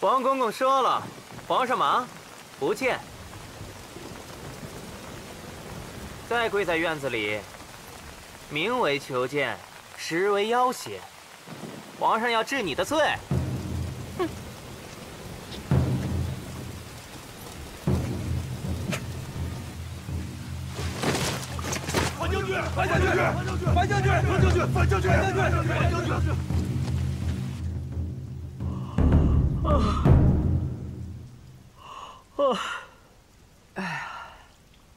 王公公说了，皇上忙，不见。再跪在院子里，名为求见，实为要挟。皇上要治你的罪。哼！反将军！反将军！反将军！反将军！反将军！反将军！ 啊！哎呀，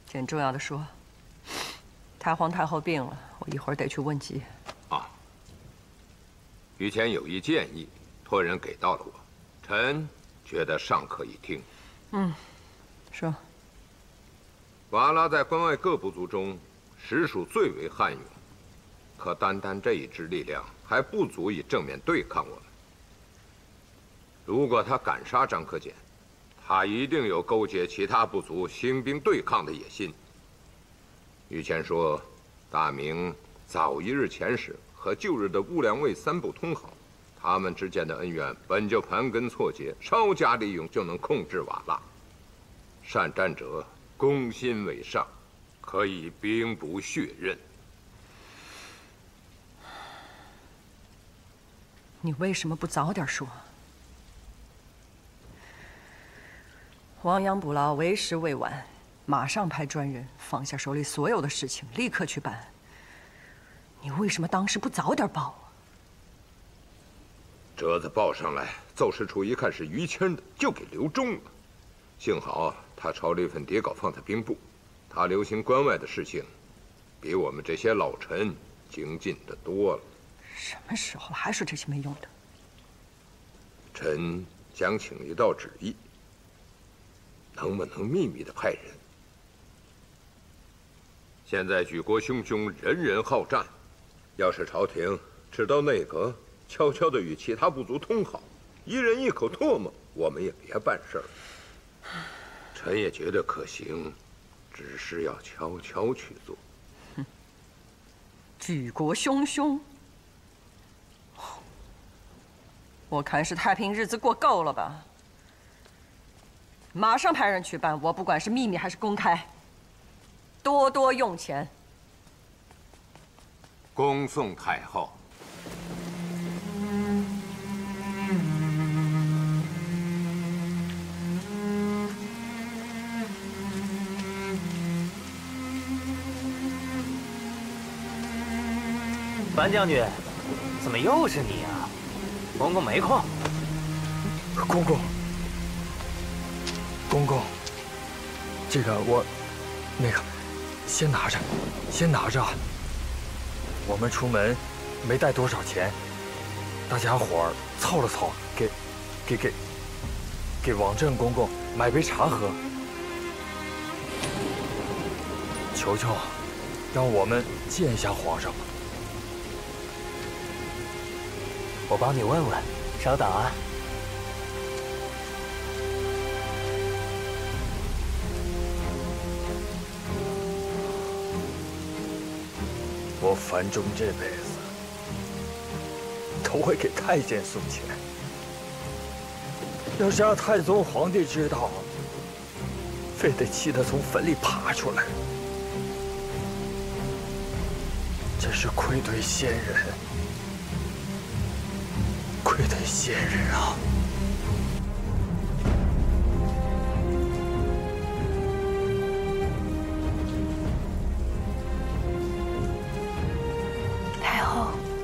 捡重要的说，太皇太后病了，我一会儿得去问疾。啊，御前有一建议，托人给到了我，臣觉得尚可以听。嗯，说。瓦剌在关外各部族中，实属最为悍勇，可单单这一支力量还不足以正面对抗我们。 如果他敢杀张克俭，他一定有勾结其他部族兴兵对抗的野心。御前说，大明早一日前史和旧日的乌梁卫三部通好，他们之间的恩怨本就盘根错节，稍加利用就能控制瓦剌。善战者攻心为上，可以兵不血刃。你为什么不早点说？ 亡羊补牢，为时未晚。马上派专人放下手里所有的事情，立刻去办。你为什么当时不早点报啊？折子报上来，奏事处一看是于谦的，就给留中了。幸好他抄了一份谍稿放在兵部，他留心关外的事情，比我们这些老臣精进的多了。什么时候还说这些没用的？臣想请一道旨意。 能不能秘密的派人？现在举国汹汹，人人好战。要是朝廷知道内阁悄悄的与其他部族通好，一人一口唾沫，我们也别办事儿。臣也觉得可行，只是要悄悄去做。哼！举国汹汹，我看是太平日子过够了吧。 马上派人去办，我不管是秘密还是公开，多多用钱。恭送太后。樊将军，怎么又是你啊？公公没空。公公。 公公，这个我，那个，先拿着，先拿着。我们出门没带多少钱，大家伙儿凑了凑，给王振公公买杯茶喝。求求，让我们见一下皇上吧。我帮你问问，稍等啊。 我樊忠这辈子都会给太监送钱，要是让太宗皇帝知道，非得气得从坟里爬出来。真是愧对先人，愧对先人啊！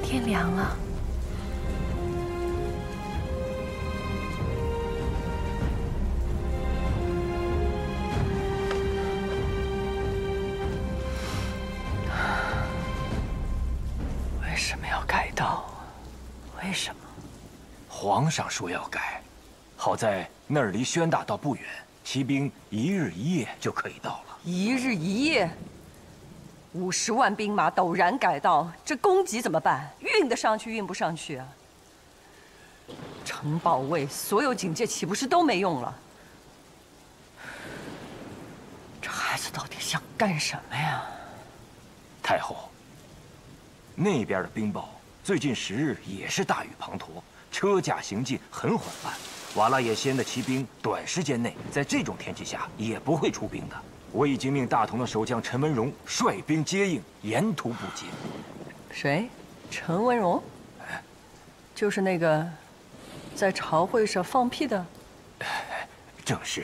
天凉了，为什么要改道啊？为什么？皇上说要改，好在那儿离宣大道不远，骑兵1日1夜就可以到了。1日1夜。 50万兵马陡然改道，这供给怎么办？运得上去，运不上去啊！城堡卫所有警戒岂不是都没用了？这孩子到底想干什么呀？太后，那边的冰雹最近10日也是大雨滂沱，车驾行进很缓慢，瓦剌野先的骑兵短时间内在这种天气下也不会出兵的。我已经命大同的守将陈文荣率兵接应，沿途补给。谁？陈文荣？哎，就是那个在朝会上放屁的。正是。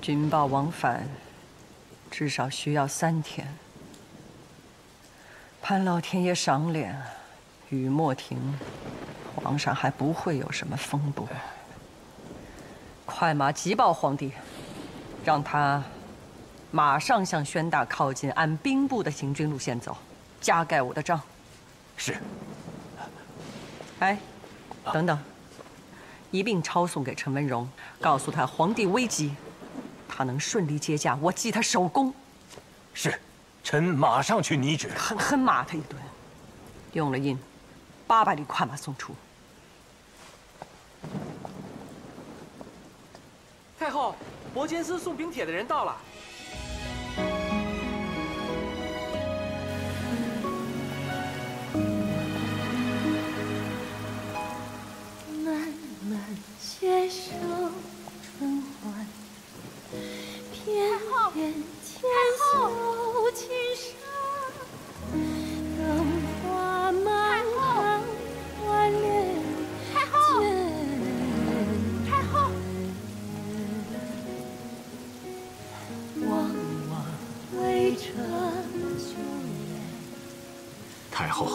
军报往返，至少需要3天。盼老天爷赏脸，雨莫停，皇上还不会有什么风波。快马急报皇帝，让他马上向宣大靠近，按兵部的行军路线走，加盖我的帐。是。哎，等等，一并抄送给陈文荣，告诉他皇帝危急。 他能顺利接驾，我记他首功。是，臣马上去拟旨。狠骂他一顿，用了印，800里快马送出。太后，伯监司送禀帖的人到了。慢慢携手春欢。 太后，轻声。太后，太后，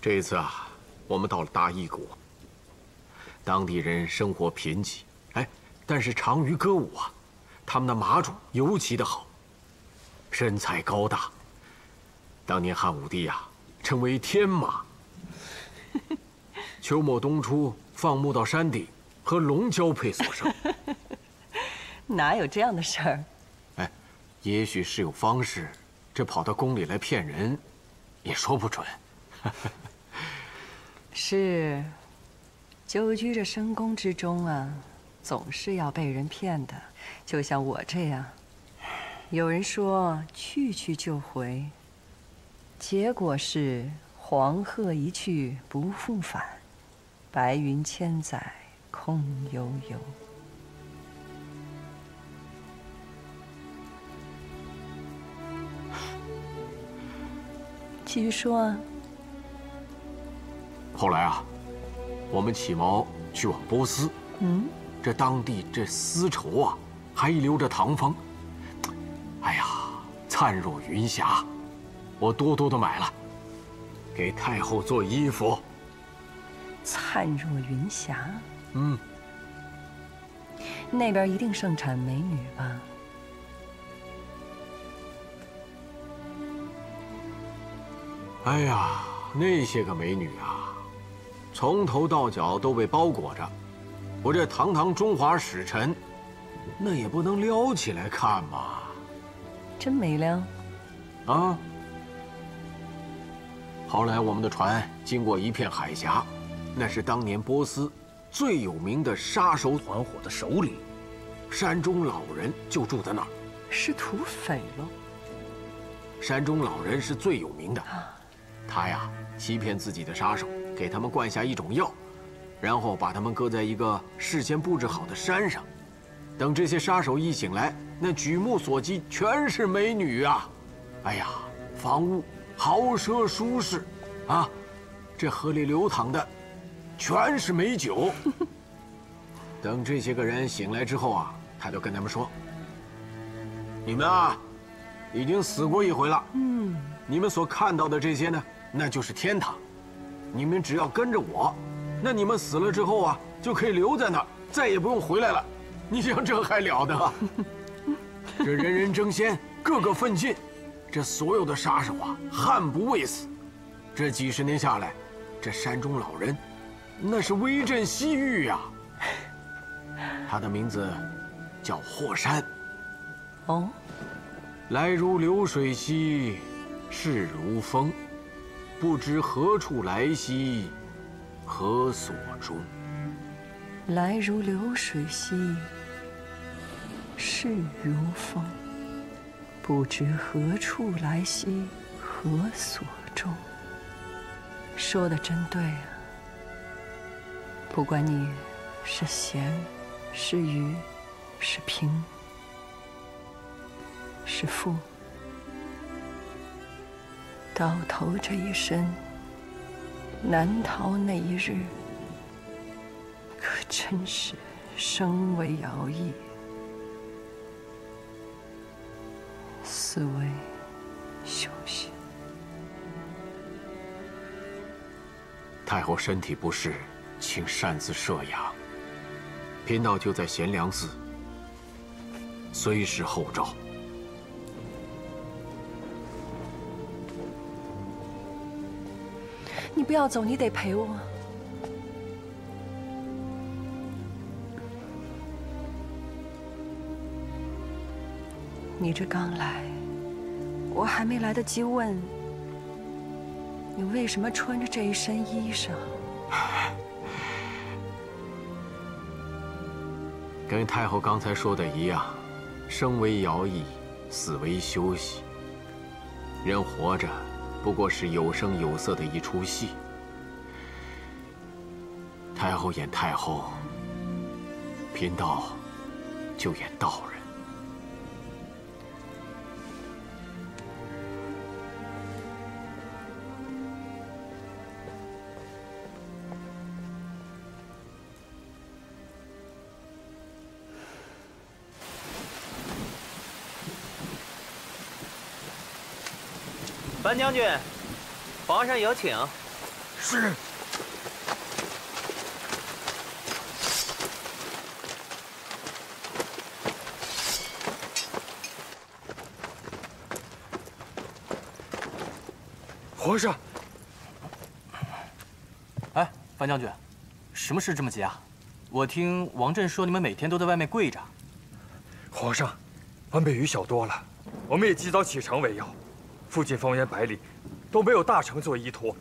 这次啊，我们到了达伊国。当地人生活贫瘠，哎，但是长于歌舞啊，他们的马种尤其的好，身材高大。当年汉武帝呀，称为天马。秋末冬初，放牧到山顶，和龙交配所生。哪有这样的事儿？哎，也许是有方式，这跑到宫里来骗人，也说不准。 是，久居这深宫之中啊，总是要被人骗的。就像我这样，有人说去去就回，结果是黄鹤一去不复返，白云千载空悠悠。继续说啊。 后来啊，我们起锚去往波斯。嗯，这当地这丝绸啊，还留着唐风。哎呀，灿若云霞，我多多的买了，给太后做衣服。灿若云霞。嗯。那边一定盛产美女吧？哎呀，那些个美女啊！ 从头到脚都被包裹着，我这堂中华使臣，那也不能撩起来看吧？真没量。啊！后来我们的船经过一片海峡，那是当年波斯最有名的杀手团伙的首领，山中老人就住在那儿。是土匪喽？山中老人是最有名的，他呀欺骗自己的杀手。 给他们灌下一种药，然后把他们搁在一个事先布置好的山上，等这些杀手一醒来，那举目所及全是美女啊！哎呀，房屋豪奢舒适，啊，这河里流淌的全是美酒。等这些个人醒来之后啊，他就跟他们说：“你们啊，已经死过一回了。嗯，你们所看到的这些呢，那就是天堂。” 你们只要跟着我，那你们死了之后啊，就可以留在那儿，再也不用回来了。你想这还了得、啊？这人人争先，个个奋进，这所有的杀手啊，悍不畏死。这几十年下来，这山中老人那是威震西域呀、啊。他的名字叫霍山。哦，来如流水兮，逝如风，不知何处来兮，何所终？来如流水兮，逝如风，不知何处来兮，何所终？说的真对啊。 不管你是咸，是愚，是贫，是富，到头这一生，难逃那一日，可真是生为徭役，死为休息。太后身体不适。 请擅自设养，贫道就在贤良寺，随时候召。你不要走，你得陪我。你这刚来，我还没来得及问，你为什么穿着这一身衣裳？ 跟太后刚才说的一样，生为徭役，死为休息。人活着不过是有声有色的一出戏。太后演太后，贫道就演道人。樊将军，皇上有请。是。皇上。哎，樊将军，什么事这么急啊？我听王振说你们每天都在外面跪着。皇上，安倍雨小多了，我们也及早启程为要。 附近方圆百里都没有大城做依托，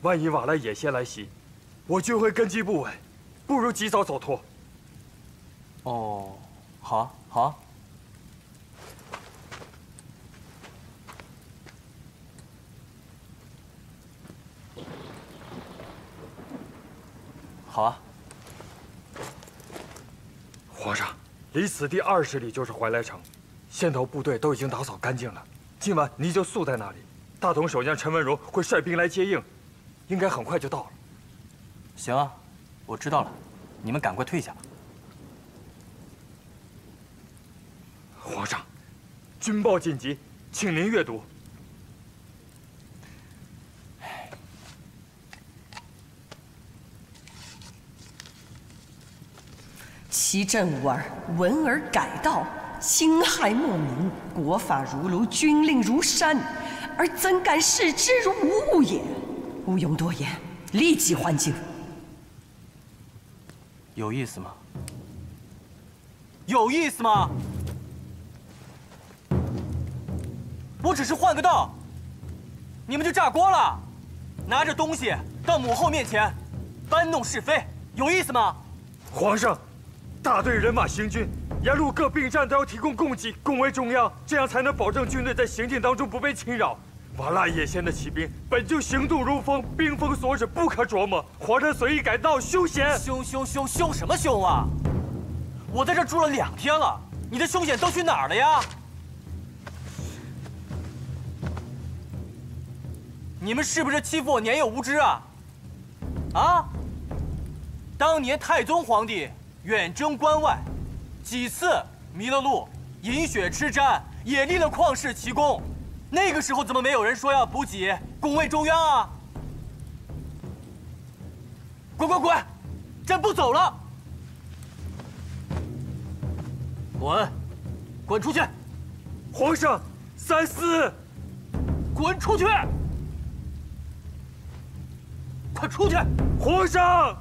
万一瓦剌野些来袭，我军会根基不稳，不如及早走脱。哦，好啊，好啊。好啊。皇上，离此地20里就是怀来城，先头部队都已经打扫干净了。 今晚你就宿在那里，大同守将陈文荣会率兵来接应，应该很快就到了。行啊，我知道了，你们赶快退下吧。皇上，军报紧急，请您阅读。其政务耳，闻而改道。 侵害莫民，国法如炉，军令如山，而怎敢视之如无物也？毋庸多言，立即还京。有意思吗？有意思吗？我只是换个道，你们就炸锅了，拿着东西到母后面前搬弄是非，有意思吗？皇上，大队人马行军。 沿路各兵站都要提供供给，供为中央，这样才能保证军队在行进当中不被侵扰。瓦剌野先的骑兵本就行动如风，兵锋所指，不可琢磨。皇上随意改道，凶险！凶什么凶啊！我在这住了2天了，你的凶险都去哪儿了呀？你们是不是欺负我年幼无知啊？啊！当年太宗皇帝远征关外。 几次迷了路，饮血吃斋，也立了旷世奇功。那个时候怎么没有人说要补给、拱卫中央啊？滚！朕不走了。滚出去！皇上，三思！滚出去！快出去！皇上，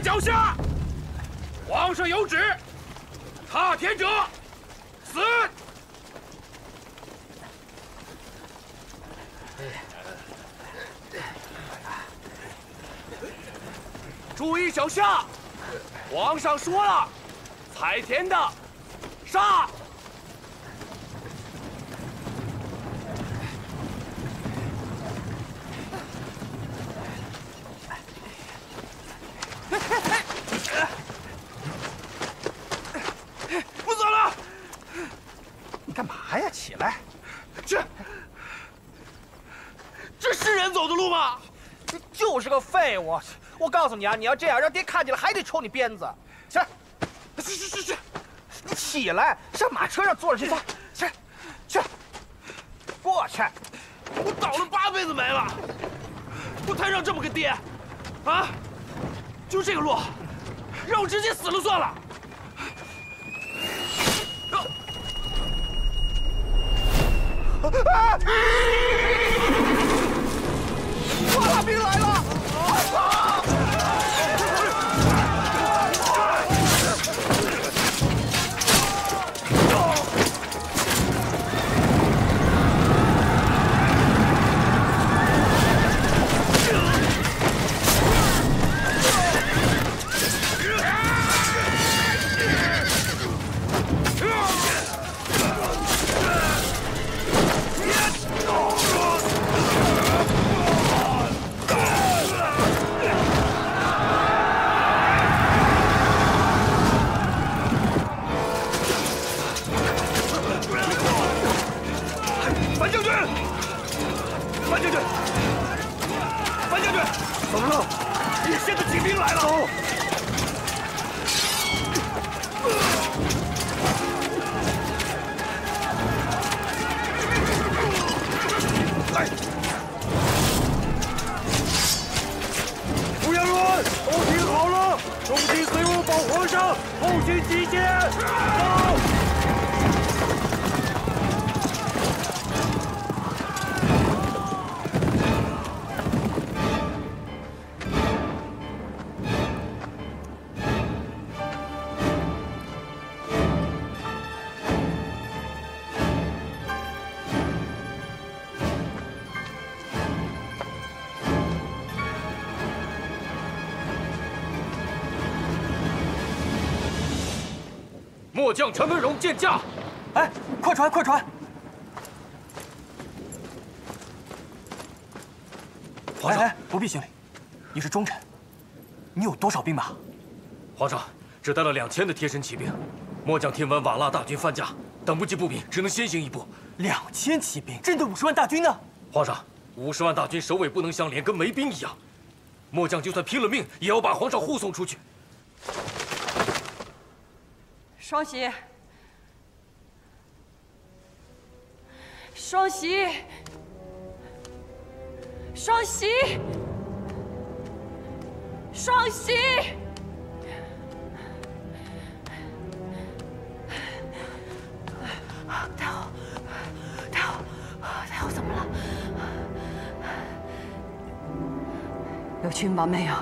心脚下。皇上有旨，踏田者死。注意脚下，皇上说了，踩田的杀。 不走了，你干嘛呀？起来！这是人走的路吗？你就是个废物！我告诉你啊，你要这样让爹看见了，还得抽你鞭子。起来！去！你起来，上马车上坐着去。去！过去！我倒了8辈子霉了，我摊上这么个爹，啊！ 就这个路，让我直接死了算了。啊！大兵来了！啊！末将陈文荣见驾。哎，快传，快传！皇上，不必行礼。你是忠臣，你有多少兵马？皇上只带了2000的贴身骑兵。末将听闻瓦剌大军犯驾，等不及步兵，只能先行一步。2000骑兵，针对50万大军呢？皇上，50万大军首尾不能相连，跟没兵一样。末将就算拼了命，也要把皇上护送出去。 双喜，双喜，双喜，双喜！太后，太后，太后怎么了？有军报没有？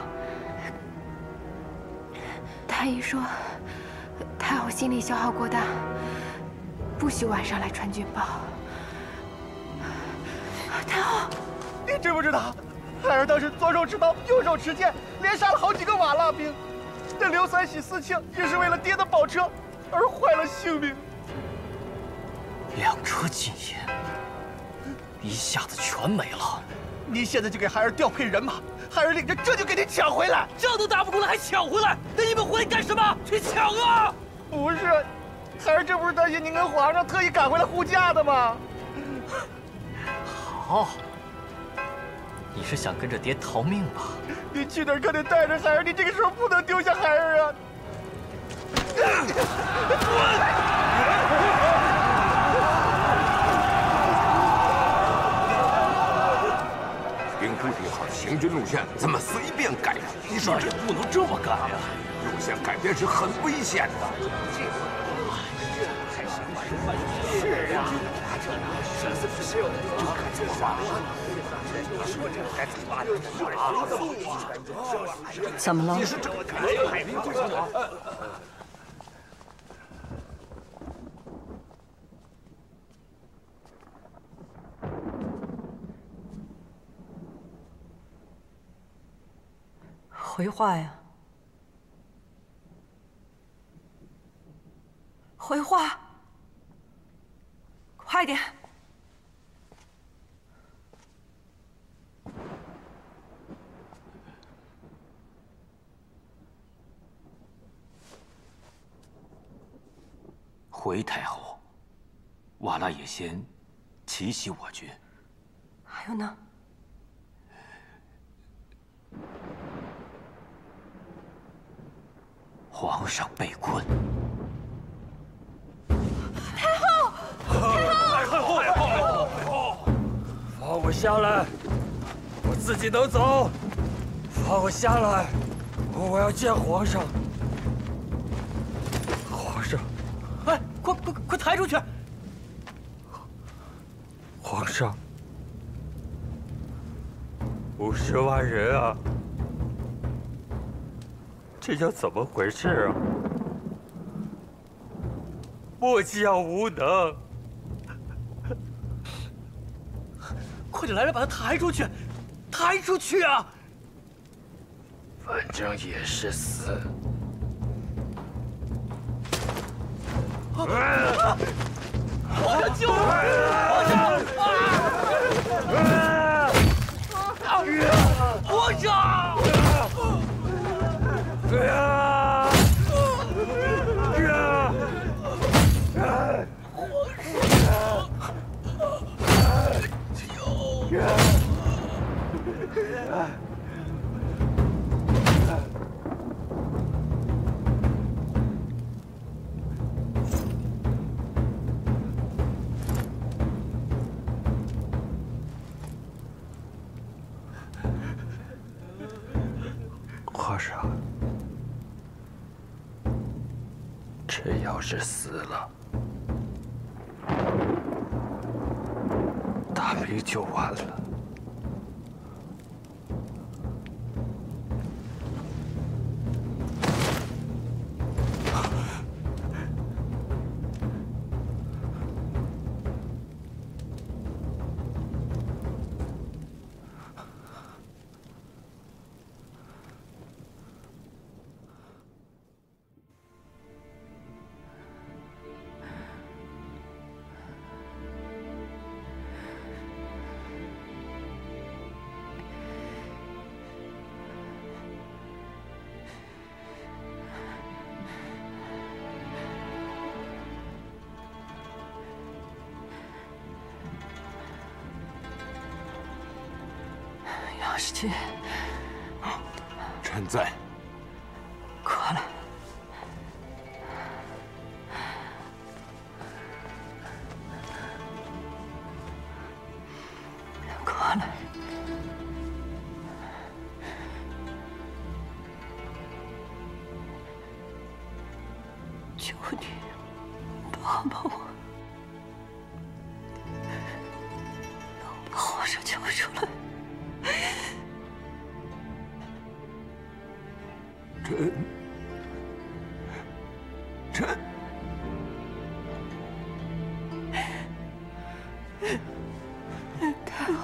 太医说。 太后心力消耗过大，不许晚上来传军报。太后，你知不知道，孩儿当时左手持刀，右手持剑，连杀了好几个瓦剌兵。这刘三喜私情也是为了爹的宝车而坏了性命。2车金银，一下子全没了。你现在就给孩儿调配人马，孩儿领着这就给你抢回来。仗都打不过来，还抢回来？那你们回来干什么？去抢啊！ 不是，孩儿这不是担心您跟皇上特意赶回来护驾的吗？好，你是想跟着爹逃命吧？你去哪儿可得带着孩儿，你这个时候不能丢下孩儿啊！评估一下行军路线，怎么随便改？你说这不能这么改呀！ 路线改变是很危险的。是啊，这是不是有？怎么了？回话呀！回话！快点！ 回太后，瓦剌也先奇袭我军。还有呢？皇上被困。太后！太后！太后！太后！放我下来，我自己能走。放我下来，我要见皇上。 快抬出去！皇上，50万人啊，这叫怎么回事啊？末将无能，快点来人把他抬出去！抬出去啊！反正也是死。 皇上救我！皇上！皇上！救！ 要是死了，大明就完了。世君，臣在。过来。过来。求你帮帮我，能把皇上救出来。 臣，太后，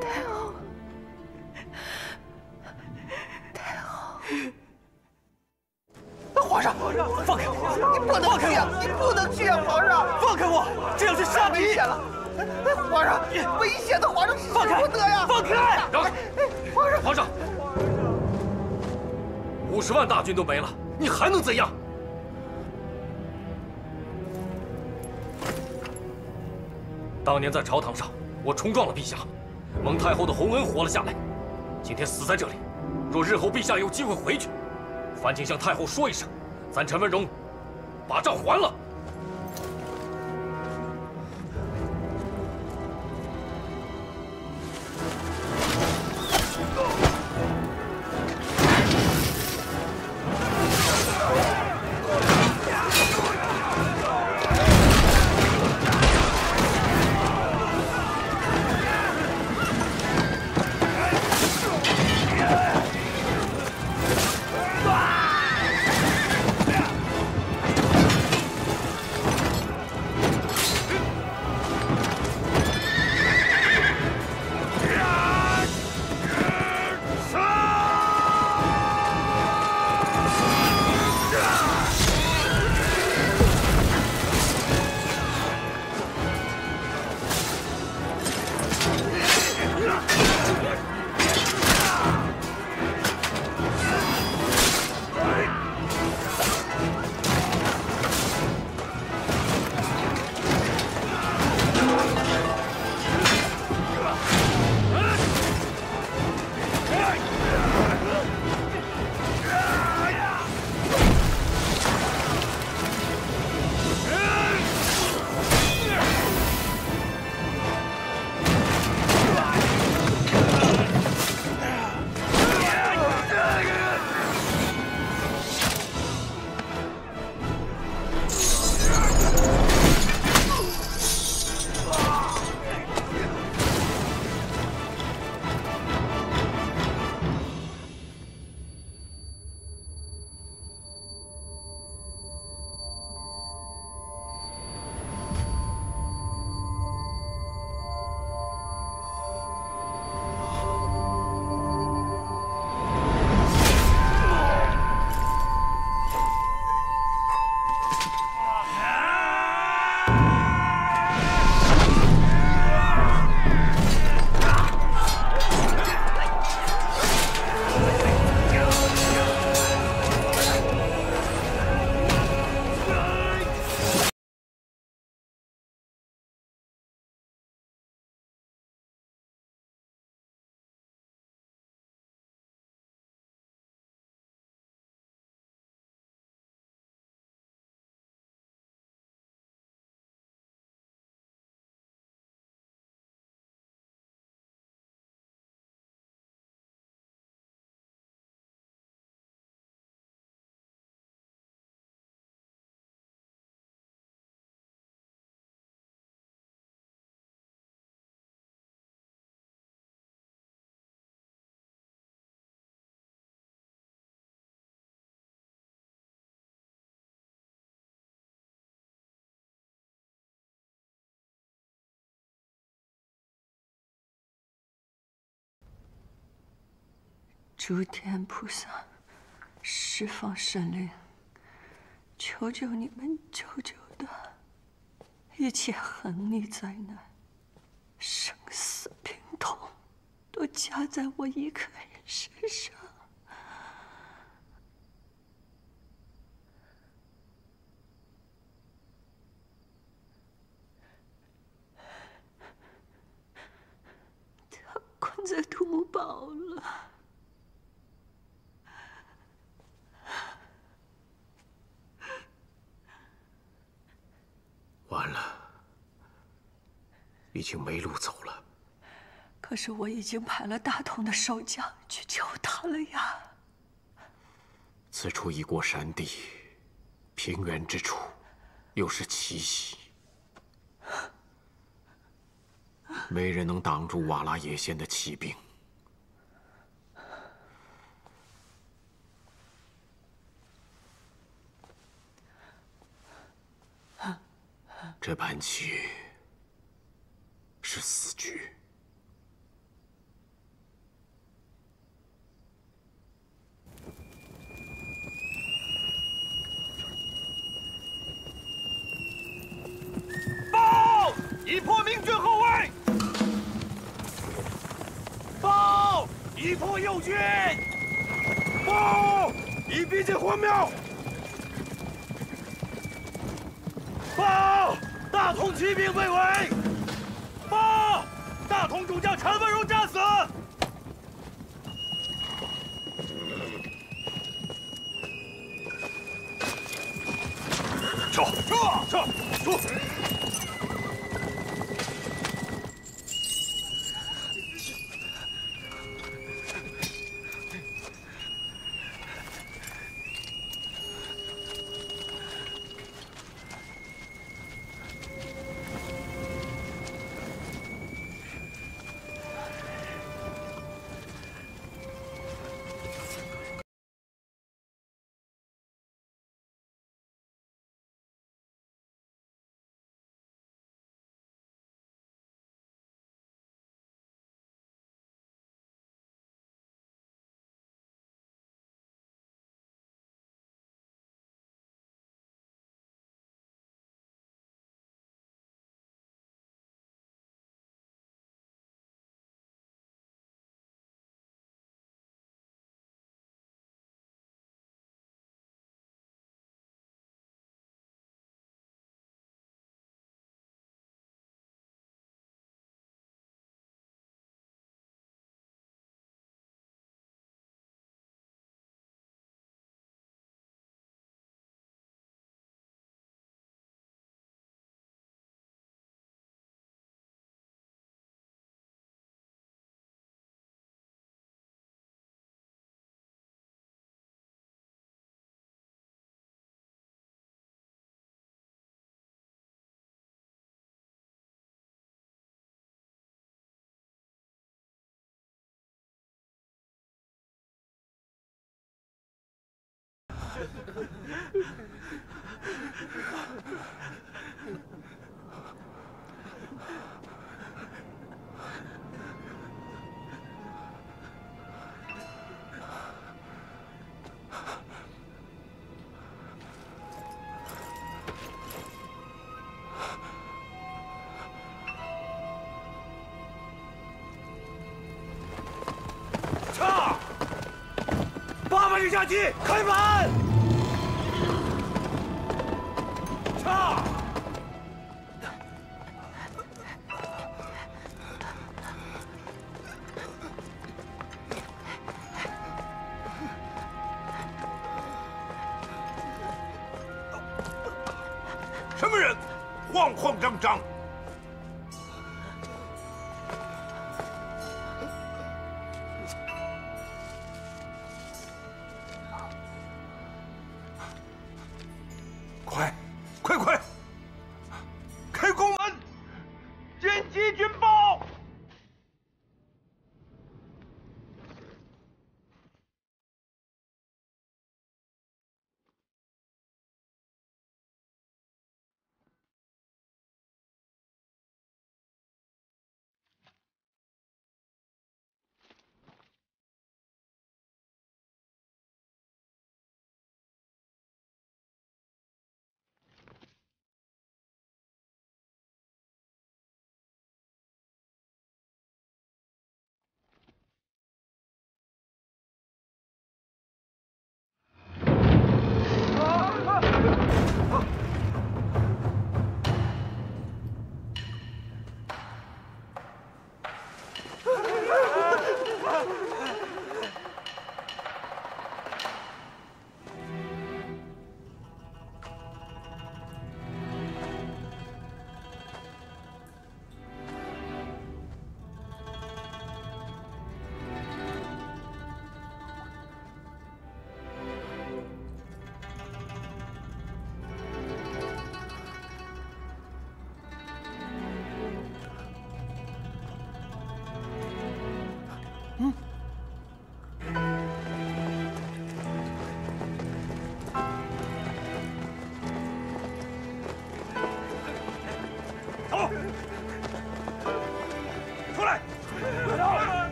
太后，太后！皇上，放开我！你不能去呀！你不能去呀！皇上，放开我！这要是杀你了，皇上，危险的皇上，放开！放开！皇上，皇上。 50万大军都没了，你还能怎样？当年在朝堂上，我冲撞了陛下，蒙太后的洪恩活了下来，今天死在这里。若日后陛下有机会回去，烦请向太后说一声，咱陈文荣把账还了。诸天菩萨，释放神灵，求求你们，救救他！一切横逆灾难、生死病痛，都加在我一个人身上。 困在独木堡了，完了，已经没路走了。可是我已经派了大同的守将去救他了呀。此处一过山地，平原之处，又是奇袭。 没人能挡住瓦剌野先的骑兵。这盘棋是死局。报！已破明军后卫。 报！已破右军。报！已逼近黄庙。报！大同骑兵被围。报！大同主将陈文荣战死。撤！撤！撤！撤！ 撤！800里下机，开门！ 撤！ 什么人？慌慌张张。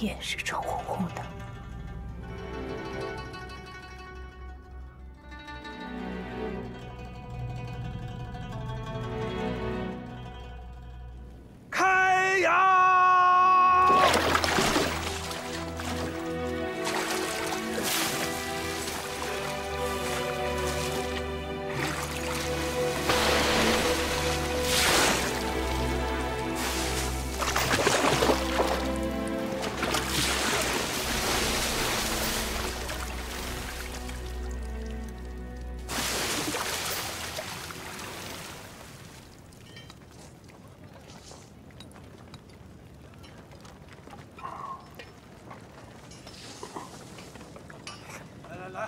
也是臭烘烘的。开窑！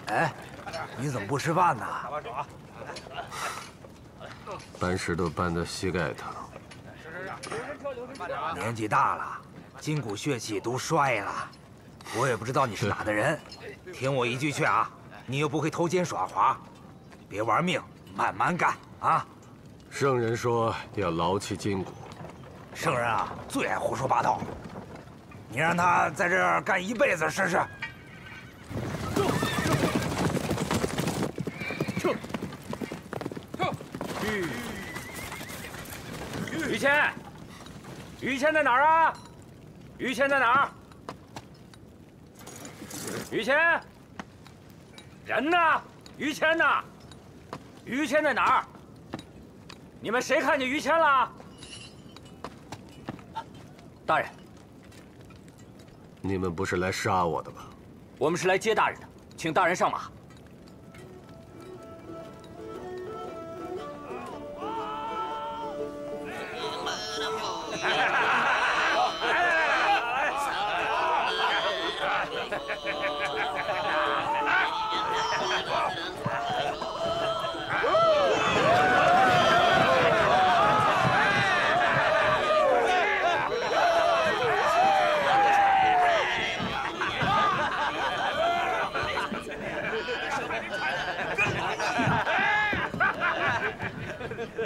哎，你怎么不吃饭呢？搬石头搬的膝盖疼。年纪大了，筋骨血气都衰了。我也不知道你是哪的人，听我一句劝啊，你又不会偷奸耍滑，别玩命，慢慢干啊。圣人说要劳其筋骨。圣人啊，最爱胡说八道。你让他在这儿干一辈子试试。 于谦，于谦在哪儿啊？于谦在哪儿？于谦，人呢？于谦呢？于谦在哪儿？你们谁看见于谦了？大人，你们不是来杀我的吧？我们是来接大人的，请大人上马。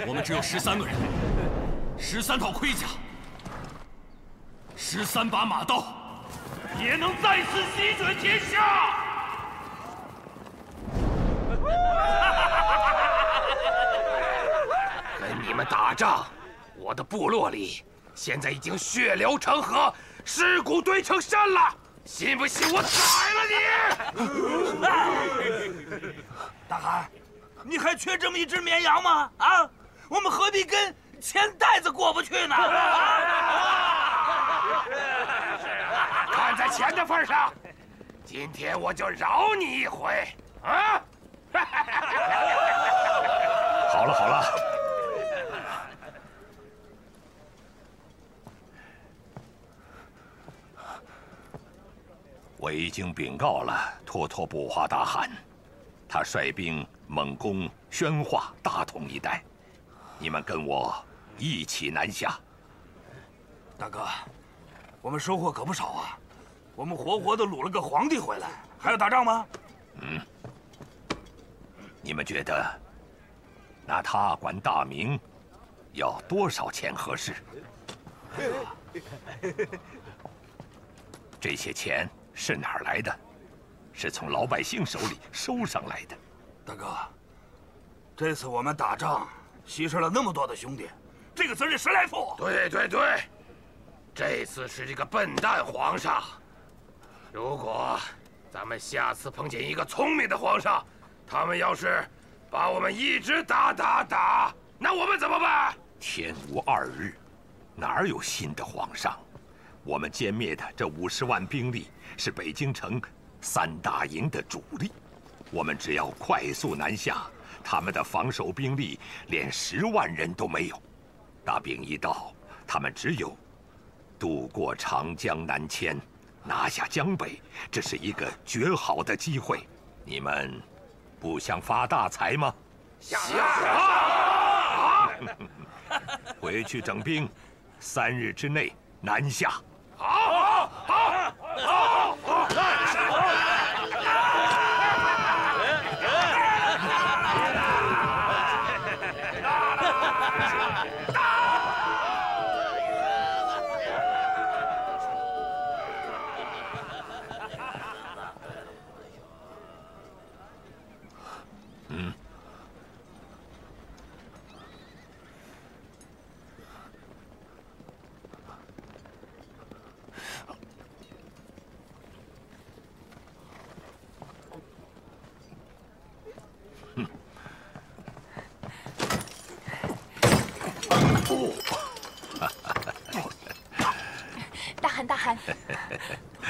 我们只有13个人，13套盔甲，13把马刀，也能再次席卷天下。 跟你们打仗，我的部落里现在已经血流成河，尸骨堆成山了，信不信我宰了你？大海，你还缺这么一只绵羊吗？啊，我们何必跟钱袋子过不去呢？看在钱的份上，今天我就饶你一回啊！ 好了好了，我已经禀告了拓跋部花达汗，他率兵猛攻宣化、大同一带，你们跟我一起南下。大哥，我们收获可不少啊，我们活活的掳了个皇帝回来，还要打仗吗？嗯。 你们觉得拿他管大明要多少钱合适？这些钱是哪儿来的？是从老百姓手里收上来的。大哥，这次我们打仗牺牲了那么多的兄弟，这个责任谁来负？对对对，这次是这个笨蛋皇上。如果咱们下次碰见一个聪明的皇上。 他们要是把我们一直打，那我们怎么办？天无二日，哪有新的皇上？我们歼灭的这50万兵力是北京城3大营的主力，我们只要快速南下，他们的防守兵力连10万人都没有。大兵一到，他们只有渡过长江南迁，拿下江北，这是一个绝好的机会。你们不想发大财吗？想啊！回去整兵，3日之内南下。好，好，好，好！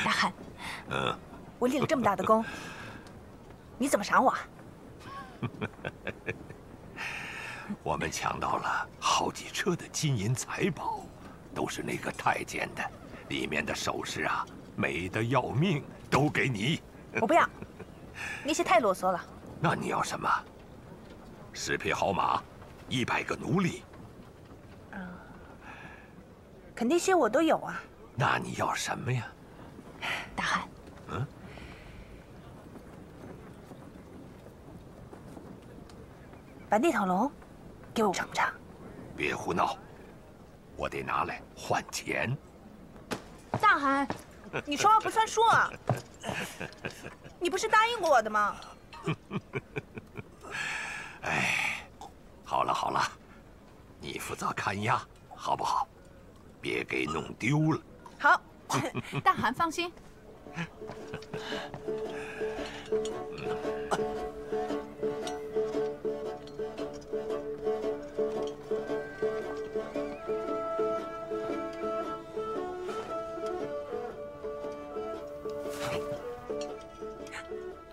大汗，我立了这么大的功，你怎么赏我啊？我们抢到了好几车的金银财宝，都是那个太监的，里面的首饰啊，美得要命，都给你。我不要，那些太啰嗦了。那你要什么？10匹好马，100个奴隶。可那些我都有啊。 那你要什么呀，大汗？嗯，把那条龙给我尝尝。别胡闹，我得拿来换钱。大汗，你说话不算数啊！你不是答应过我的吗？哎，好了好了，你负责看押，好不好？别给弄丢了。 好，大汗放心。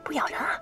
不咬人啊！